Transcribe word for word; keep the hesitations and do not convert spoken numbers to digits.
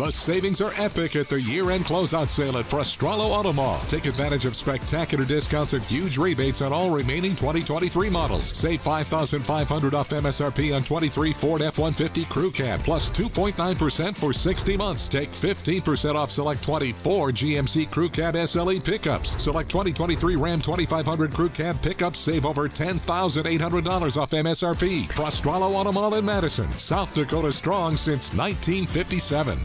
The savings are epic at the year-end closeout sale at Prostrollo Auto Mall. Take advantage of spectacular discounts and huge rebates on all remaining twenty twenty-three models. Save five thousand five hundred dollars off M S R P on twenty-three Ford F one fifty Crew Cab, plus two point nine percent for sixty months. Take fifteen percent off select twenty-four G M C Crew Cab S L E pickups. Select twenty twenty-three Ram twenty-five hundred Crew Cab pickups. Save over ten thousand eight hundred dollars off M S R P. Prostrollo Auto Mall in Madison, South Dakota, strong since nineteen fifty-seven.